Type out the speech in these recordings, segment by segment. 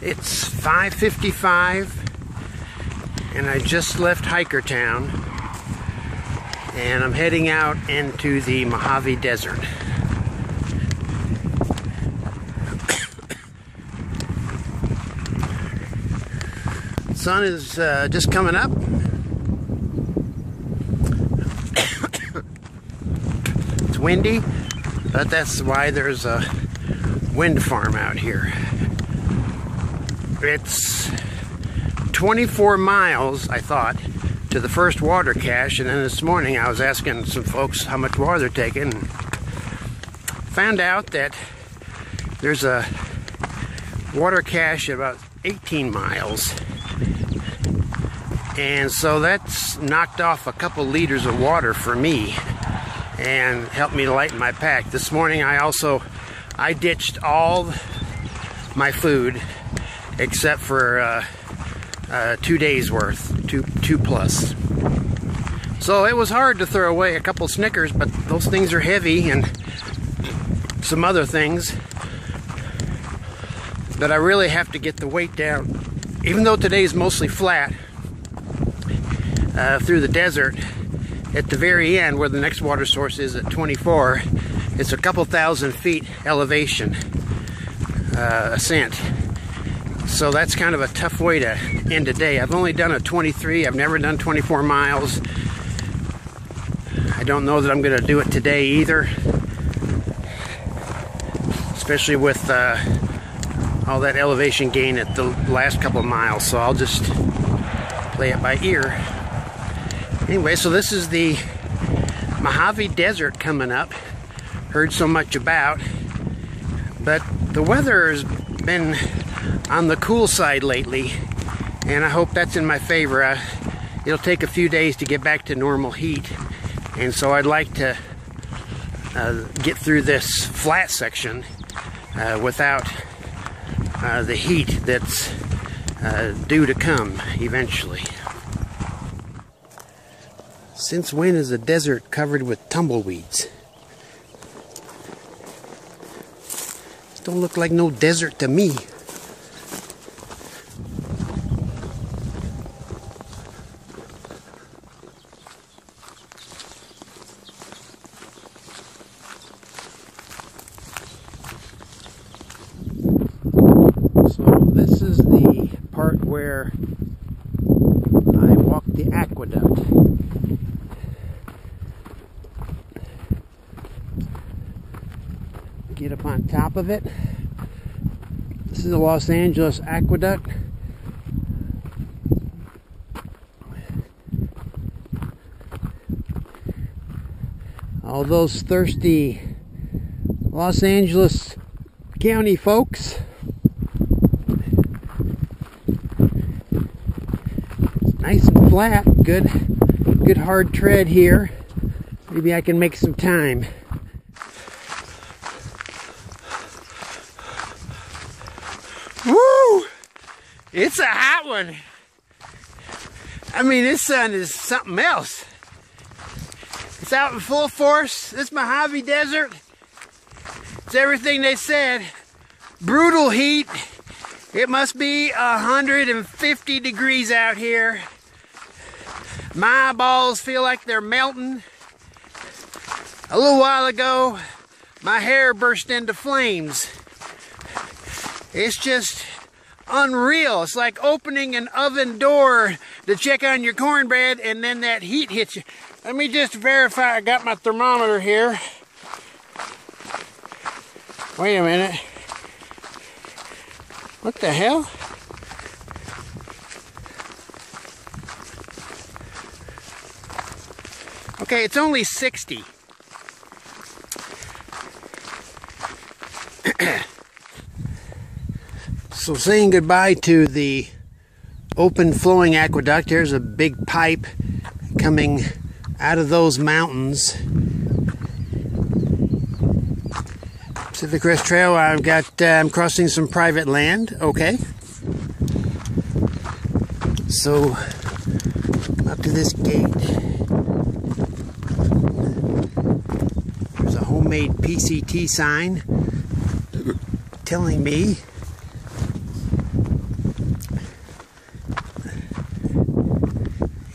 It's 5:55 and I just left Hikertown and I'm heading out into the Mojave Desert. Sun is just coming up. It's windy, but that's why there's a wind farm out here. It's 24 miles, I thought, to the first water cache, and then this morning I was asking some folks how much water they're taking and found out that there's a water cache about 18 miles. And so that's knocked off a couple liters of water for me and helped me lighten my pack. This morning I ditched all my food except for 2 days worth, two plus. So it was hard to throw away a couple Snickers, but those things are heavy and some other things. But I really have to get the weight down. Even though today's mostly flat, through the desert, at the very end where the next water source is at 24, it's a couple thousand feet elevation ascent. So that's kind of a tough way to end a day. I've only done a 23, I've never done 24 miles. I don't know that I'm going to do it today either, especially with all that elevation gain at the last couple of miles, so I'll just play it by ear. Anyway, so this is the Mojave Desert coming up. Heard so much about. But the weather has been on the cool side lately, and I hope that's in my favor. It'll take a few days to get back to normal heat, and so I'd like to get through this flat section without the heat that's due to come eventually. Since when is the desert covered with tumbleweeds? This don't look like no desert to me. So this is the part where I walked the aqueduct. Get up on top of it. This is the Los Angeles Aqueduct. All those thirsty Los Angeles County folks. It's nice and flat, good hard tread here. Maybe I can make some time. It's a hot one. I mean, this sun is something else. It's out in full force. This Mojave Desert, it's everything they said. Brutal heat. It must be 150 degrees out here. My eyeballs feel like they're melting. A little while ago, my hair burst into flames. It's just unreal. It's like opening an oven door to check on your cornbread and then that heat hits you. Let me just verify. I got my thermometer here. Wait a minute. What the hell? Okay, it's only 60. So saying goodbye to the open flowing aqueduct. There's a big pipe coming out of those mountains. Pacific Crest Trail, I've got, I'm crossing some private land. Okay. So, up to this gate. There's a homemade PCT sign telling me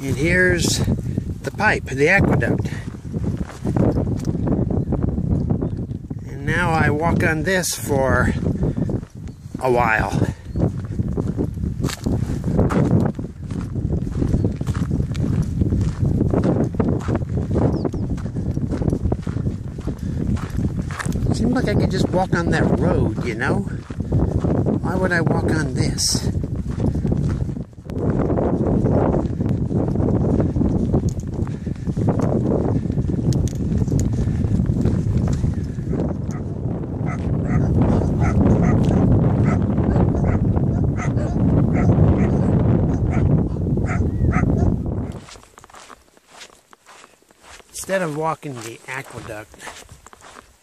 And here's the pipe, the aqueduct. And now I walk on this for a while. Seems like I could just walk on that road, you know? Why would I walk on this? Instead of walking the aqueduct,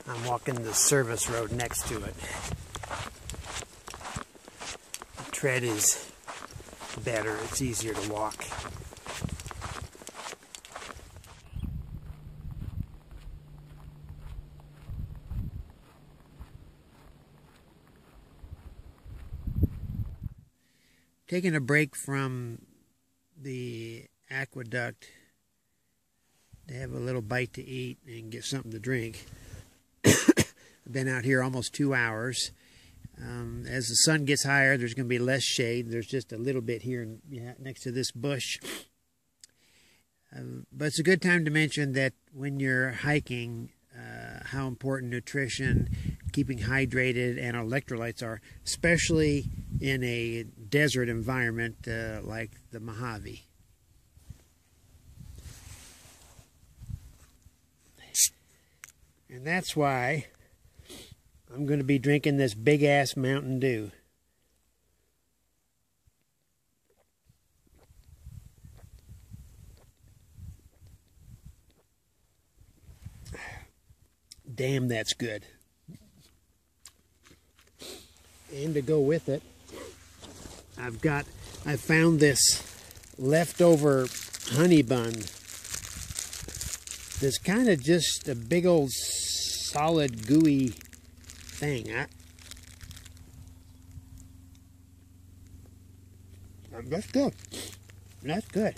I'm walking the service road next to it. The tread is better, it's easier to walk. Taking a break from the aqueduct to have a little bite to eat and get something to drink. I've been out here almost 2 hours. As the sun gets higher, there's going to be less shade. There's just a little bit here next to this bush. But it's a good time to mention that when you're hiking, how important nutrition, keeping hydrated, and electrolytes are, especially in a desert environment like the Mojave. And that's why I'm going to be drinking this big-ass Mountain Dew. Damn, that's good. And to go with it, I found this leftover honey bun. This kind of just a big old solid gooey thing. That's good. That's good.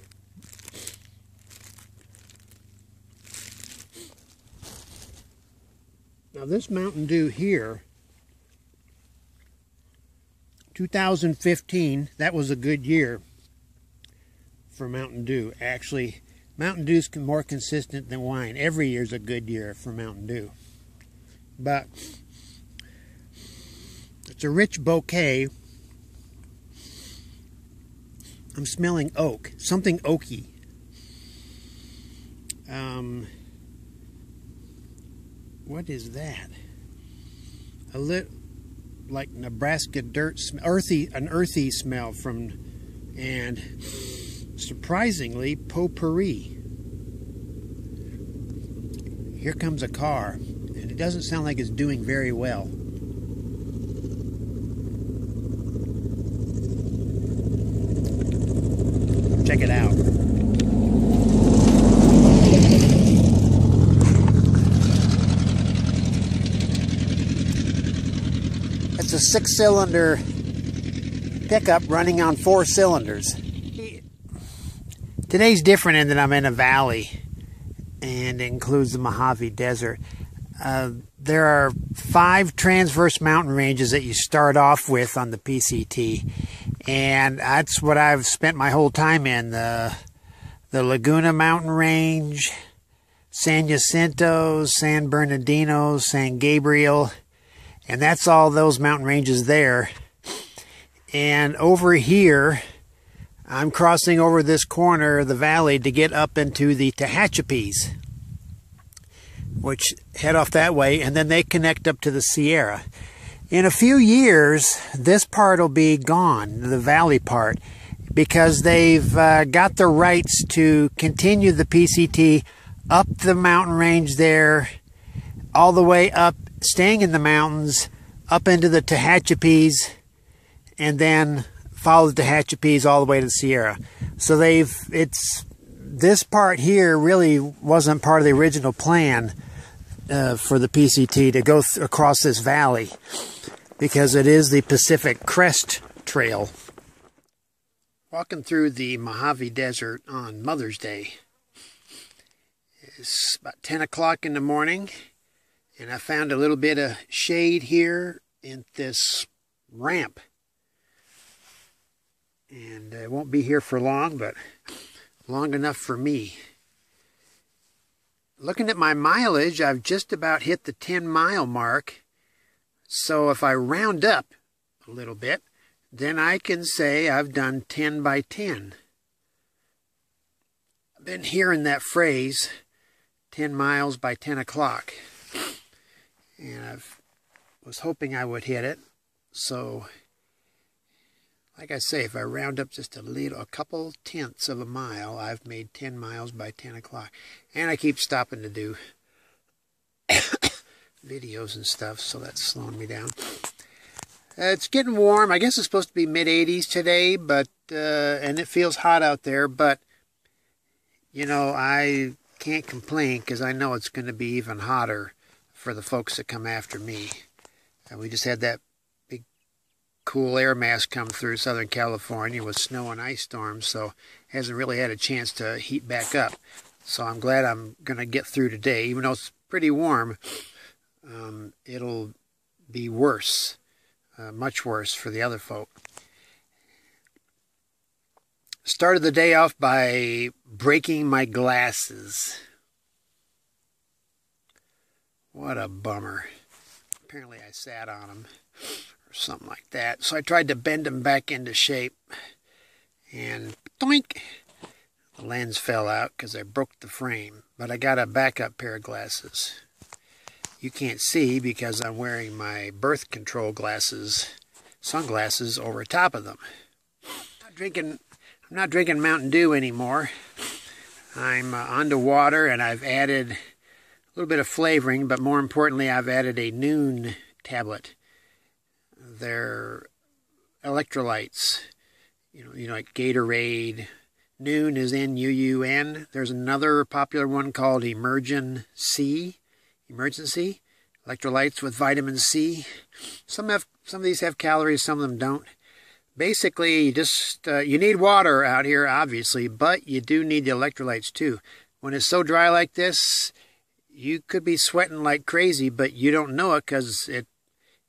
Now this Mountain Dew here, 2015, that was a good year for Mountain Dew. Actually, Mountain Dew's more consistent than wine. Every year's a good year for Mountain Dew. But it's a rich bouquet. I'm smelling oak, something oaky. What is that? A little like Nebraska dirt, earthy, an earthy smell from, and surprisingly, potpourri. Here comes a car, and it doesn't sound like it's doing very well. Check it out. It's a 6-cylinder pickup running on 4 cylinders. Today's different in that I'm in a valley and includes the Mojave Desert. There are 5 transverse mountain ranges that you start off with on the PCT, and that's what I've spent my whole time in. The Laguna Mountain Range, San Jacinto, San Bernardino, San Gabriel, and that's all those mountain ranges there. And over here, I'm crossing over this corner of the valley to get up into the Tehachapis, which head off that way, and then they connect up to the Sierra. In a few years, this part will be gone, the valley part, because they've got the rights to continue the PCT up the mountain range there, all the way up, staying in the mountains, up into the Tehachapis, and then follows the Tehachapis all the way to the Sierra. So this part here really wasn't part of the original plan for the PCT to go across this valley, because it is the Pacific Crest Trail. Walking through the Mojave Desert on Mother's Day. It's about 10 o'clock in the morning, and I found a little bit of shade here in this ramp. And I won't be here for long, but long enough for me. Looking at my mileage, I've just about hit the 10-mile mark. So if I round up a little bit, then I can say I've done 10 by 10. I've been hearing that phrase, 10 miles by 10 o'clock. And I was hoping I would hit it. So, like I say, if I round up just a couple tenths of a mile, I've made 10 miles by 10 o'clock. And I keep stopping to do videos and stuff, so that's slowing me down. It's getting warm. I guess it's supposed to be mid-80s today, but and it feels hot out there, but you know, I can't complain because I know it's going to be even hotter for the folks that come after me. And we just had that big cool air mass come through Southern California with snow and ice storms, so it hasn't really had a chance to heat back up. So I'm glad I'm going to get through today. Even though it's pretty warm, it'll be worse. Much worse for the other folk. Started the day off by breaking my glasses. What a bummer. Apparently I sat on them or something like that. So I tried to bend them back into shape. And doink! The lens fell out because I broke the frame. But I got a backup pair of glasses. You can't see because I'm wearing my birth control glasses, sunglasses over top of them. I'm not drinking Mountain Dew anymore. I'm onto water, and I've added a little bit of flavoring, but more importantly, I've added a Nuun tablet. They're electrolytes, you know, like Gatorade. Nuun is N-U-U-N. There's another popular one called Emergen C. Emergency, electrolytes with vitamin C. Some of these have calories, some of them don't. Basically, you need water out here, obviously, but you do need the electrolytes too. When it's so dry like this, you could be sweating like crazy, but you don't know it because it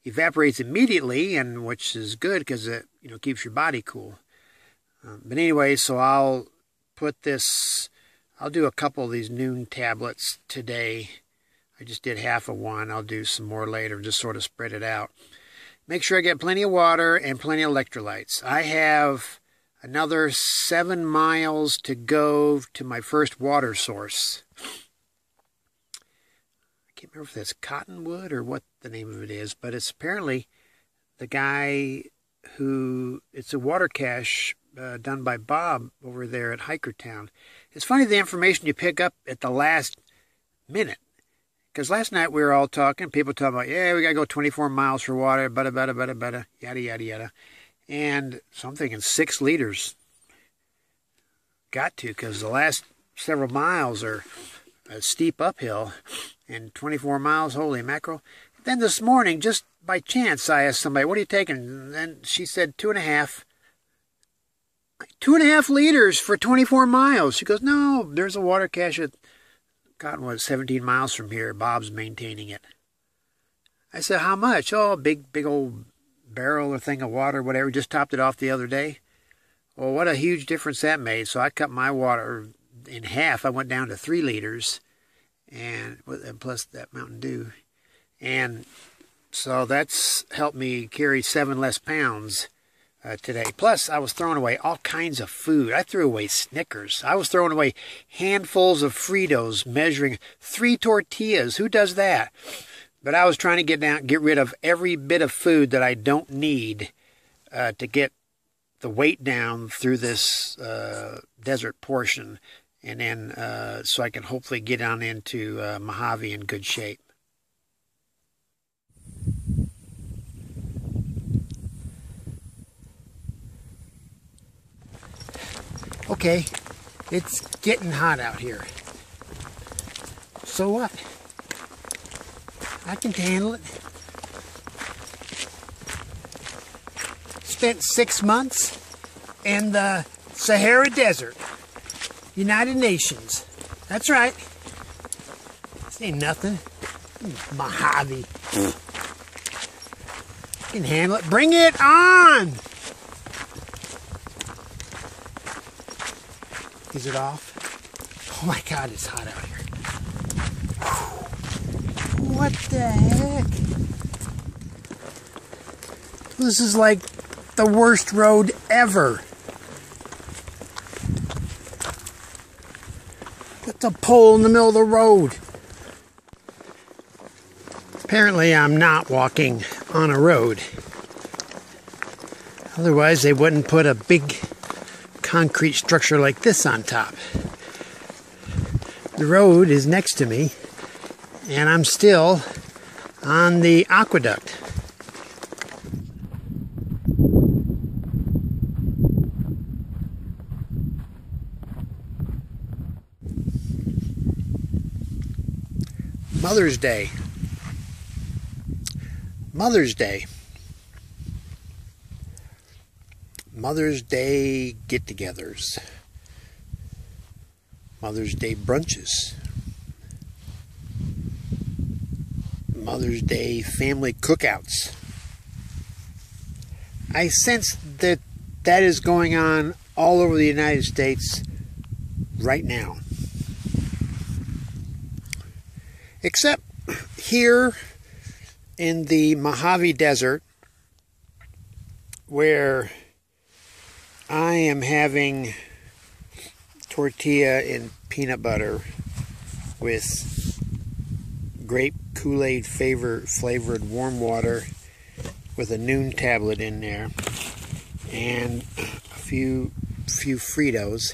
evaporates immediately, and which is good because it keeps your body cool. But anyway, so I'll do a couple of these Nuun tablets today. I just did half of one. I'll do some more later, just sort of spread it out. Make sure I get plenty of water and plenty of electrolytes. I have another 7 miles to go to my first water source. I can't remember if that's Cottonwood or what the name of it is, but it's apparently the guy who, it's a water cache done by Bob over there at Hikertown. It's funny the information you pick up at the last minute. Because last night we were all talking, people talking about, yeah, we got to go 24 miles for water, bada, yada, yada, yada. And so I'm thinking 6 liters. Got to, because the last several miles are a steep uphill, and 24 miles, holy mackerel. Then this morning, just by chance, I asked somebody, what are you taking? And she said 2.5. 2.5 liters for 24 miles. She goes, no, there's a water cache at Cottonwood, 17 miles from here. Bob's maintaining it. I said, how much? Oh, big old barrel or thing of water, whatever. Just topped it off the other day. Well, what a huge difference that made. So I cut my water in half. I went down to 3 liters, and plus that Mountain Dew. And so that's helped me carry 7 less pounds today. Plus, I was throwing away all kinds of food. I threw away Snickers. I was throwing away handfuls of Fritos, measuring 3 tortillas. Who does that? But I was trying to get rid of every bit of food that I don't need to get the weight down through this desert portion, and then so I can hopefully get on into Mojave in good shape. Okay, it's getting hot out here. So what? I can handle it. Spent 6 months in the Sahara Desert. United Nations. That's right. This ain't nothing. Mojave. You can handle it. Bring it on! Is it off? Oh my God, it's hot out here. What the heck? This is like the worst road ever. That's a pole in the middle of the road. Apparently I'm not walking on a road. Otherwise they wouldn't put a big concrete structure like this on top. The road is next to me, and I'm still on the aqueduct. Mother's Day. Mother's Day. Mother's Day get-togethers. Mother's Day brunches. Mother's Day family cookouts. I sense that that is going on all over the United States right now. Except here in the Mojave Desert, where I am having tortilla and peanut butter with grape Kool-Aid flavored warm water with a Nuun tablet in there and a few Fritos.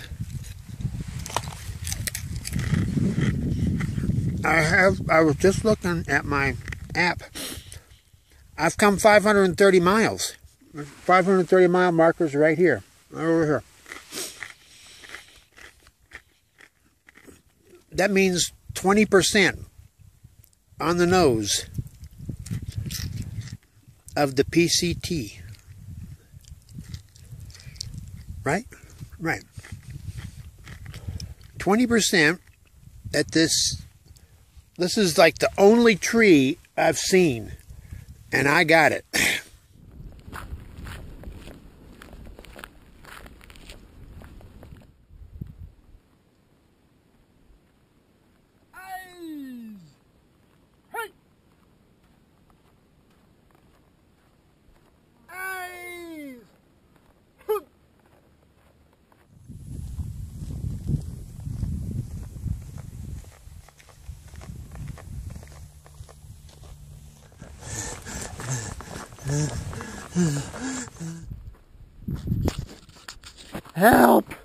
I was just looking at my app. I've come 530 miles. 530 mile markers right here. Right over here. That means 20% on the nose of the PCT. Right? Right. 20% at this. This is like the only tree I've seen, and I got it. Help!